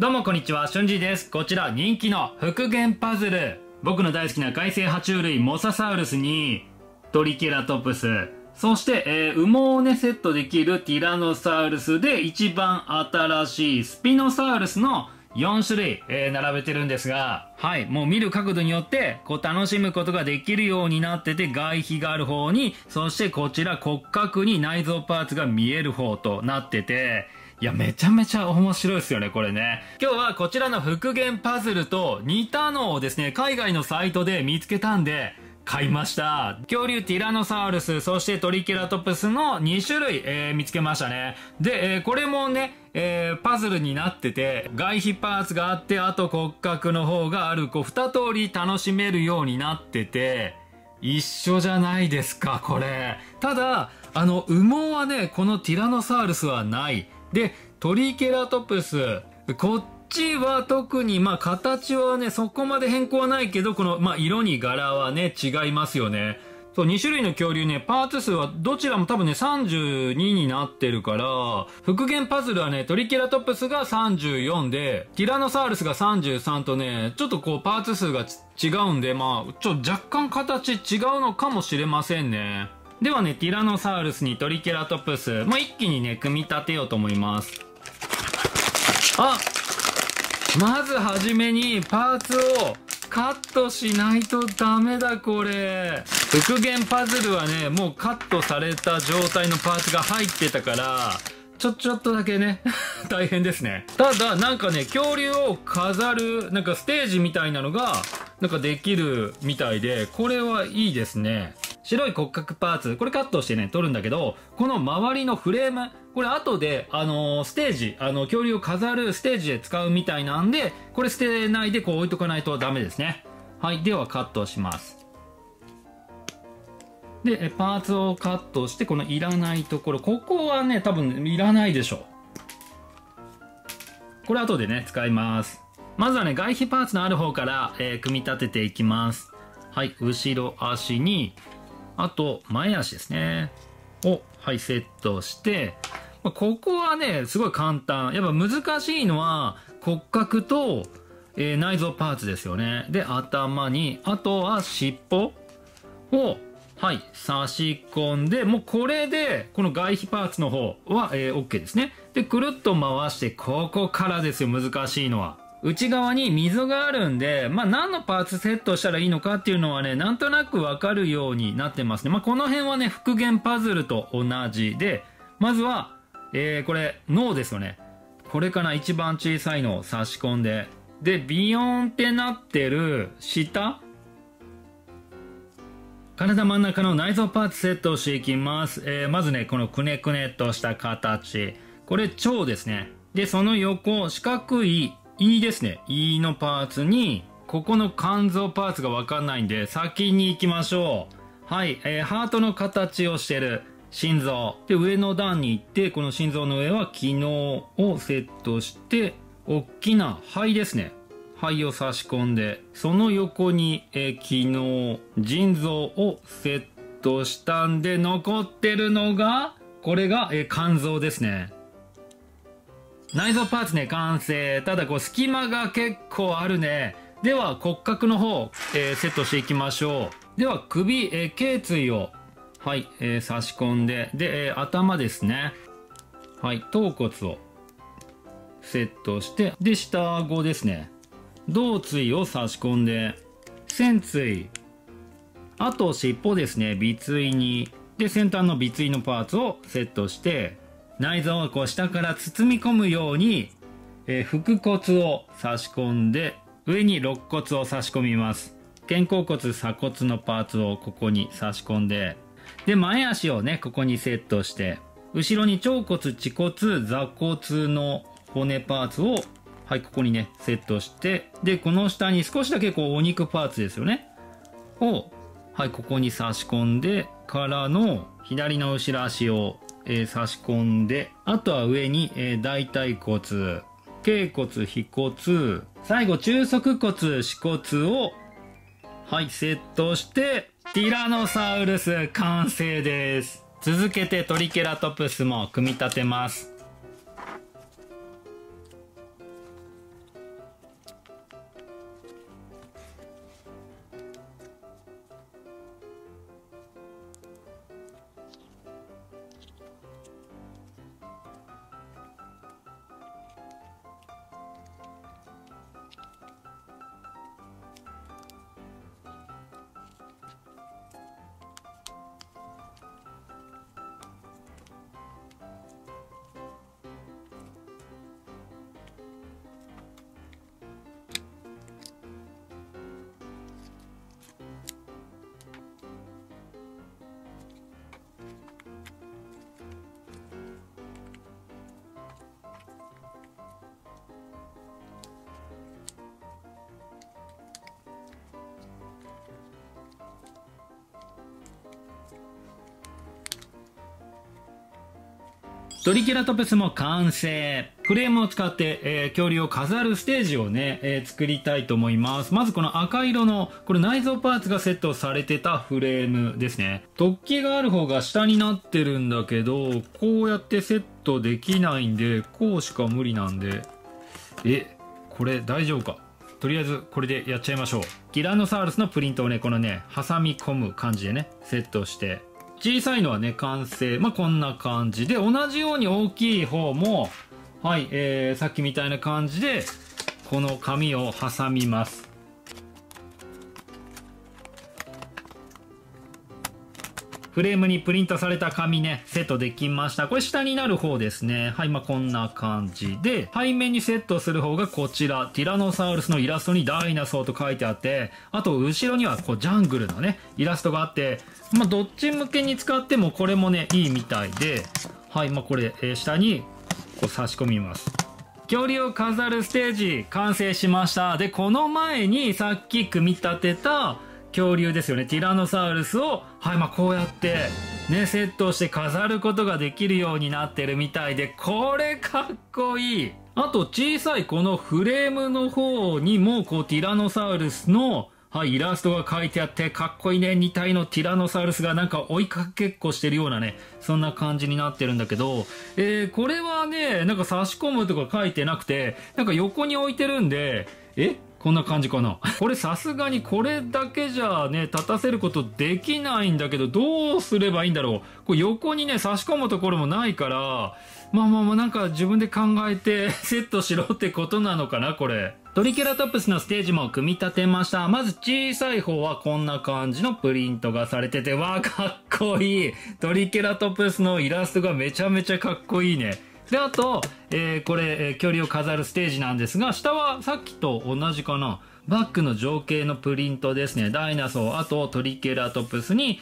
どうもこんにちは、しゅんじです。こちら人気の復元パズル。僕の大好きな外星爬虫類モササウルスにトリケラトプス、そして、羽毛をねセットできるティラノサウルスで一番新しいスピノサウルスの4種類、並べてるんですが、はい、もう見る角度によってこう楽しむことができるようになってて、外皮がある方に、そしてこちら骨格に内臓パーツが見える方となってて、いや、めちゃめちゃ面白いですよね、これね。今日はこちらの復元パズルと似たのをですね、海外のサイトで見つけたんで、買いました。恐竜ティラノサウルス、そしてトリケラトプスの2種類、見つけましたね。で、これもね、パズルになってて、外皮パーツがあって、あと骨格の方がある、こう、2通り楽しめるようになってて、一緒じゃないですか、これ。ただ、羽毛はね、このティラノサウルスはない。で、トリケラトプス、こっちは特に、まあ、形はね、そこまで変更はないけど、この、まあ、色に柄はね、違いますよね。そう、2種類の恐竜ね、パーツ数はどちらも多分ね、32になってるから、復元パズルはね、トリケラトプスが34で、ティラノサウルスが33とね、ちょっとこう、パーツ数が違うんで、まあ、若干形違うのかもしれませんね。ではね、ティラノサウルスにトリケラトプス、まあ、一気にね、組み立てようと思います。あ！まずはじめにパーツをカットしないとダメだ、これ。復元パズルはね、もうカットされた状態のパーツが入ってたから、ちょっとだけね、大変ですね。ただ、なんかね、恐竜を飾る、なんかステージみたいなのが、なんかできるみたいで、これはいいですね。白い骨格パーツ、これカットしてね、取るんだけど、この周りのフレーム、これ後で、ステージ、恐竜を飾るステージで使うみたいなんで、これ捨てないでこう置いとかないとダメですね。はい、ではカットします。で、パーツをカットして、このいらないところ、ここはね、多分いらないでしょう。これ後でね、使います。まずはね、外皮パーツのある方から、組み立てていきます。はい、後ろ足に、あと、前足ですね。を、はい、セットして。ここはね、すごい簡単。やっぱ難しいのは、骨格と、内臓パーツですよね。で、頭に、あとは尻尾を、はい、差し込んで、もうこれで、この外皮パーツの方は、OK ですね。で、くるっと回して、ここからですよ、難しいのは。内側に溝があるんで、まあ、何のパーツセットしたらいいのかっていうのはね、なんとなくわかるようになってますね。まあ、この辺はね、復元パズルと同じで、まずは、これ、脳ですよね。これから一番小さいのを差し込んで、で、ビヨーンってなってる下、体真ん中の内臓パーツセットをしていきます。まずね、このくねくねっとした形。これ、腸ですね。で、その横、四角い、E ですね。E のパーツに、ここの肝臓パーツがわかんないんで、先に行きましょう。はい、ハートの形をしてる心臓。で、上の段に行って、この心臓の上は気嚢をセットして、おっきな肺ですね。肺を差し込んで、その横に、気嚢、腎臓をセットしたんで、残ってるのが、これが、肝臓ですね。内臓パーツね、完成。ただ、こう、隙間が結構あるね。では、骨格の方、セットしていきましょう。では、首、頸椎を、はい、差し込んで、で、頭ですね。はい、頭骨を、セットして、で、下顎ですね。胴椎を差し込んで、仙椎。あと、尻尾ですね、尾椎に。で、先端の尾椎のパーツをセットして、内臓をこう下から包み込むように、腹骨を差し込んで、上に肋骨を差し込みます。肩甲骨、鎖骨のパーツをここに差し込んで、で、前足をね、ここにセットして、後ろに腸骨、恥骨、座骨の骨パーツを、はい、ここにね、セットして、で、この下に少しだけこうお肉パーツですよね。を、はい、ここに差し込んで、からの左の後ろ足を、差し込んで、あとは上に、大腿骨、頸骨、腓骨、最後中足骨、趾骨を、はい、セットして、ティラノサウルス完成です。続けてトリケラトプスも組み立てます。トリケラトプスも完成。クレームを使って、恐竜を飾るステージをね、作りたいと思います。まずこの赤色の、これ内蔵パーツがセットされてたフレームですね。突起がある方が下になってるんだけど、こうやってセットできないんで、こうしか無理なんで。これ大丈夫か。とりあえずこれでやっちゃいましょう。ティラノサウルスのプリントをね、このね、挟み込む感じでね、セットして。小さいのはね、完成。まあ、こんな感じで、同じように大きい方も、はい、さっきみたいな感じで、この紙を挟みます。フレームにプリントされた紙ね、セットできました。これ下になる方ですね。はい、まあ、こんな感じで、背面にセットする方がこちら、ティラノサウルスのイラストにダイナソーと書いてあって、あと後ろにはこうジャングルのね、イラストがあって、まあ、どっち向けに使ってもこれもね、いいみたいで、はい、まあ、これ、下にこう差し込みます。恐竜を飾るステージ、完成しました。で、この前にさっき組み立てた、恐竜ですよね。ティラノサウルスを、はい、まあ、こうやって、ね、セットして飾ることができるようになってるみたいで、これかっこいい。あと、小さいこのフレームの方にも、こう、ティラノサウルスの、はい、イラストが書いてあって、かっこいいね。2体のティラノサウルスがなんか追いかけっこしてるようなね、そんな感じになってるんだけど、これはね、なんか差し込むとか書いてなくて、なんか横に置いてるんで、こんな感じかな。これさすがにこれだけじゃね、立たせることできないんだけど、どうすればいいんだろう。これ横にね、差し込むところもないから、まあなんか自分で考えてセットしろってことなのかな、これ。トリケラトプスのステージも組み立てました。まず小さい方はこんな感じのプリントがされてて、わー、かっこいい。トリケラトプスのイラストがめちゃめちゃかっこいいね。で、あと、これ、恐竜を飾るステージなんですが、下はさっきと同じかな。バックの情景のプリントですね。ダイナソー、あとトリケラトプスに、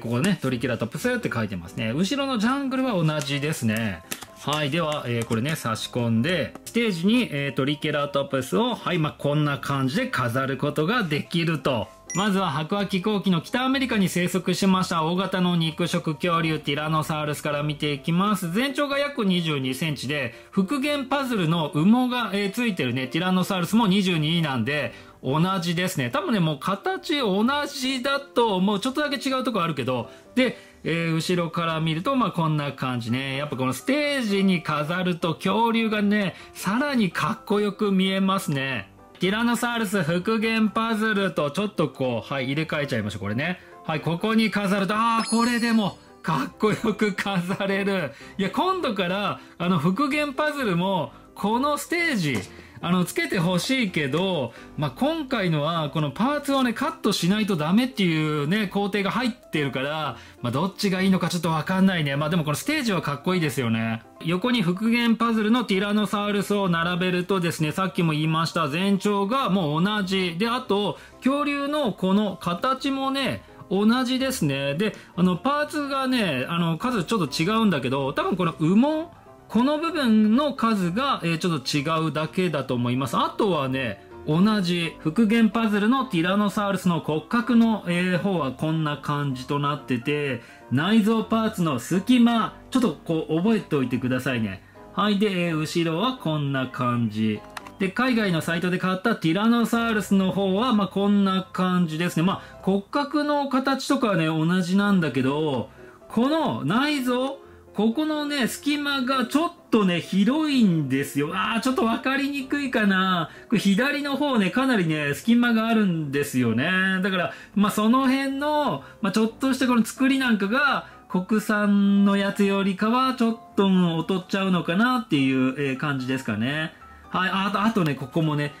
ここね、トリケラトプスって書いてますね。後ろのジャングルは同じですね。はい。では、これね、差し込んで、ステージに、トリケラトプスを、はい、まあ、こんな感じで飾ることができると。まずは白亜紀後期の北アメリカに生息しました大型の肉食恐竜ティラノサウルスから見ていきます。全長が約22センチで、復元パズルの羽毛が、ついてるね、ティラノサウルスも22なんで、同じですね。多分ね、もう形同じだと思う。ちょっとだけ違うとこあるけど、で、後ろから見ると、まあ、こんな感じね。やっぱこのステージに飾ると恐竜がね、さらにかっこよく見えますね。ティラノサウルス復元パズルとちょっとこう、はい、入れ替えちゃいましょう、これね。はい、ここに飾ると、ああ、これでも、かっこよく飾れる。いや、今度から、復元パズルも、このステージ、つけてほしいけど、まあ、今回のは、このパーツをね、カットしないとダメっていうね、工程が入ってるから、まあ、どっちがいいのかちょっとわかんないね。まあ、でもこのステージはかっこいいですよね。横に復元パズルのティラノサウルスを並べるとですね、さっきも言いました、全長がもう同じ。で、あと、恐竜のこの形もね、同じですね。で、パーツがね、数ちょっと違うんだけど、多分この羽毛、この部分の数が、ちょっと違うだけだと思います。あとはね、同じ復元パズルのティラノサウルスの骨格の、方はこんな感じとなってて、内臓パーツの隙間、ちょっとこう覚えておいてくださいね。はい、で、後ろはこんな感じ。で、海外のサイトで買ったティラノサウルスの方は、まあ、こんな感じですね。まあ、骨格の形とかはね、同じなんだけど、この内臓、ここのね、隙間がちょっとね、広いんですよ。あー、ちょっとわかりにくいかな。これ左の方ね、かなりね、隙間があるんですよね。だから、まあ、その辺の、まあ、ちょっとしたこの作りなんかが、国産のやつよりかは、ちょっと劣っちゃうのかなっていう感じですかね。はい、あとね、ここもね、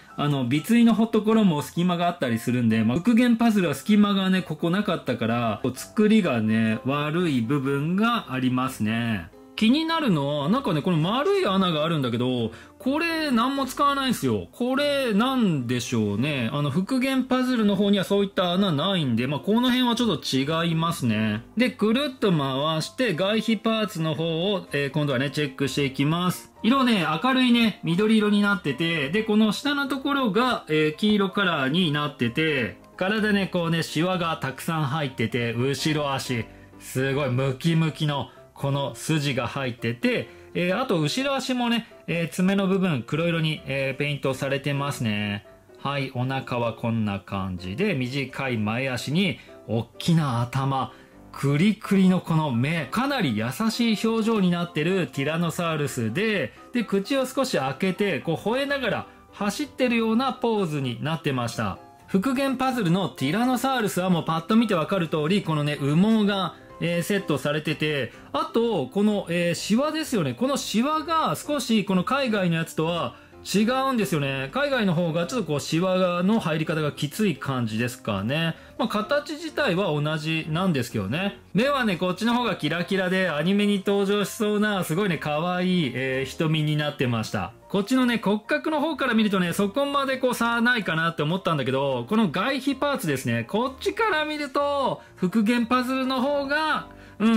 微粒のところも隙間があったりするんで、まあ、復元パズルは隙間がね、ここなかったから、作りがね、悪い部分がありますね。気になるのは、なんかね、この丸い穴があるんだけど、これ、何も使わないんですよ。これ、なんでしょうね。復元パズルの方にはそういった穴ないんで、まあ、この辺はちょっと違いますね。で、くるっと回して、外皮パーツの方を、今度はね、チェックしていきます。色ね、明るいね、緑色になってて、で、この下のところが、黄色カラーになってて、体ね、こうね、シワがたくさん入ってて、後ろ足、すごいムキムキの、この筋が入ってて、あと後ろ足もね、爪の部分黒色に、ペイントされてますね。はい、お腹はこんな感じで、短い前足に大きな頭、クリクリのこの目、かなり優しい表情になってるティラノサウルスで、口を少し開けて、こう吠えながら走ってるようなポーズになってました。復元パズルのティラノサウルスはもうパッと見てわかる通り、このね、羽毛がセットされてて、あと、この、シワですよね。このシワが少しこの海外のやつとは違うんですよね。海外の方がちょっとこうシワの入り方がきつい感じですかね。まあ、形自体は同じなんですけどね。目はね、こっちの方がキラキラでアニメに登場しそうなすごいね、可愛い、瞳になってました。こっちのね、骨格の方から見るとね、そこまでこう差ないかなって思ったんだけど、この外皮パーツですね、こっちから見ると、復元パズルの方が、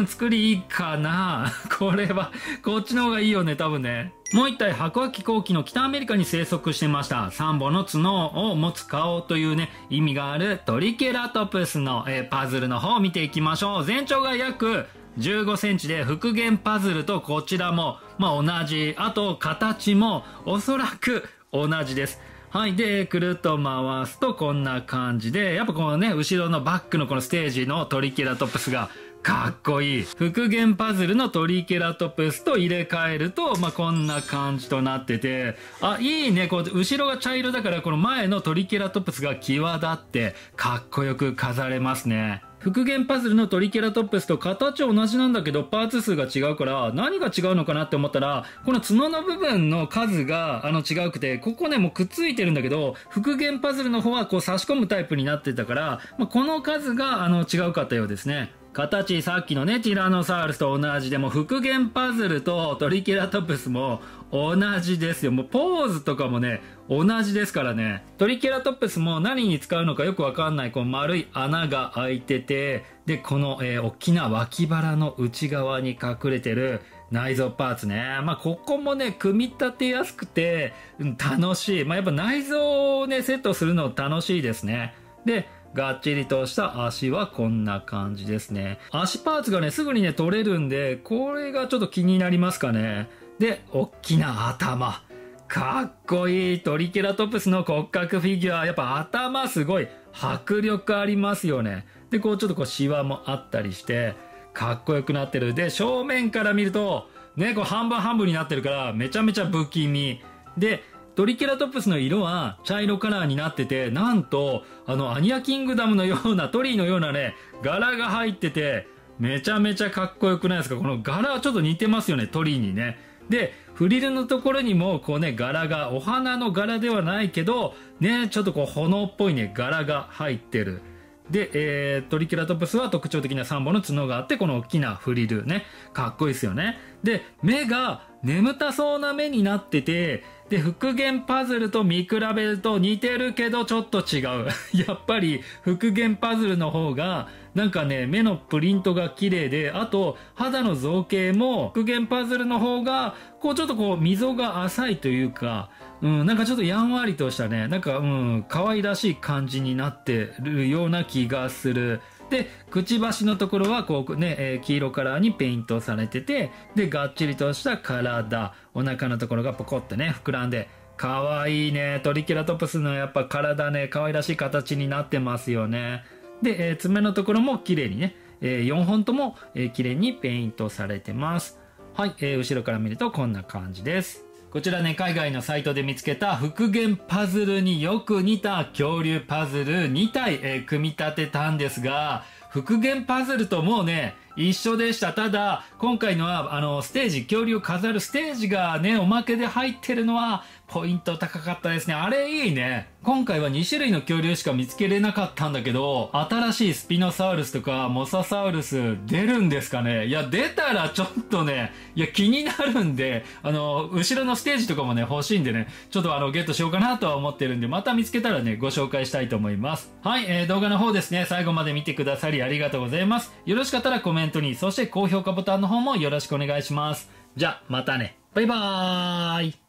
作りいいかな。これは、こっちの方がいいよね、多分ね。もう一体、白亜紀後期の北アメリカに生息してました。3本の角を持つ顔というね、意味があるトリケラトプスの、パズルの方を見ていきましょう。全長が約15センチで、復元パズルとこちらも、まあ、同じ。あと、形もおそらく同じです。はい。で、くるっと回すとこんな感じで、やっぱこのね、後ろのバックのこのステージのトリケラトプスがかっこいい。復元パズルのトリケラトプスと入れ替えると、まあ、こんな感じとなってて、あ、いいね。こう、後ろが茶色だから、この前のトリケラトプスが際立って、かっこよく飾れますね。復元パズルのトリケラトプスと形は同じなんだけど、パーツ数が違うから、何が違うのかなって思ったら、この角の部分の数が、違うくて、ここね、もうくっついてるんだけど、復元パズルの方はこう差し込むタイプになってたから、まあ、この数が、違うかったようですね。形、さっきのね、ティラノサウルスと同じでも、復元パズルとトリケラトプスも同じですよ。もうポーズとかもね、同じですからね。トリケラトプスも何に使うのかよくわかんない、こう丸い穴が開いてて、で、この、大きな脇腹の内側に隠れてる内臓パーツね。まあ、ここもね、組み立てやすくて、楽しい。まあ、やっぱ内臓をね、セットするの楽しいですね。で、がっちりとした足はこんな感じですね。足パーツがね、すぐにね、取れるんで、これがちょっと気になりますかね。で、おっきな頭。かっこいいトリケラトプスの骨格フィギュア。やっぱ頭すごい迫力ありますよね。で、こうちょっとこうシワもあったりして、かっこよくなってる。で、正面から見ると、ね、こう半分半分になってるから、めちゃめちゃ不気味。で、トリケラトプスの色は茶色カラーになってて、なんと、アニアキングダムのような、トリーのようなね、柄が入ってて、めちゃめちゃかっこよくないですか？この柄はちょっと似てますよね、トリーにね。で、フリルのところにも、こうね、柄が、お花の柄ではないけど、ね、ちょっとこう、炎っぽいね、柄が入ってる。で、トリケラトプスは特徴的な3本の角があって、この大きなフリルね、かっこいいですよね。で、目が眠たそうな目になってて、で、復元パズルと見比べると似てるけどちょっと違う。やっぱり復元パズルの方がなんかね、目のプリントが綺麗で、あと肌の造形も復元パズルの方がこうちょっとこう溝が浅いというか、なんかちょっとやんわりとしたね、なんか可愛らしい感じになってるような気がする。で、くちばしのところはこうね、黄色カラーにペイントされてて、で、がっちりとした体、お腹のところがポコってね、膨らんで、かわいいね、トリケラトプスのやっぱ体ね、かわいらしい形になってますよね。で、爪のところも綺麗にね、4本とも綺麗にペイントされてます。はい、後ろから見るとこんな感じです。こちらね、海外のサイトで見つけた復元パズルによく似た恐竜パズル2体、組み立てたんですが、復元パズルともうね、一緒でした。ただ、今回のは、ステージ、恐竜を飾るステージがね、おまけで入ってるのは、ポイント高かったですね。あれいいね。今回は2種類の恐竜しか見つけれなかったんだけど、新しいスピノサウルスとかモササウルス出るんですかね？いや、出たらちょっとね、いや、気になるんで、後ろのステージとかもね、欲しいんでね、ちょっとゲットしようかなとは思ってるんで、また見つけたらね、ご紹介したいと思います。はい、動画の方ですね、最後まで見てくださりありがとうございます。よろしかったらコメントに、そして高評価ボタンの方もよろしくお願いします。じゃあ、またね。バイバーイ。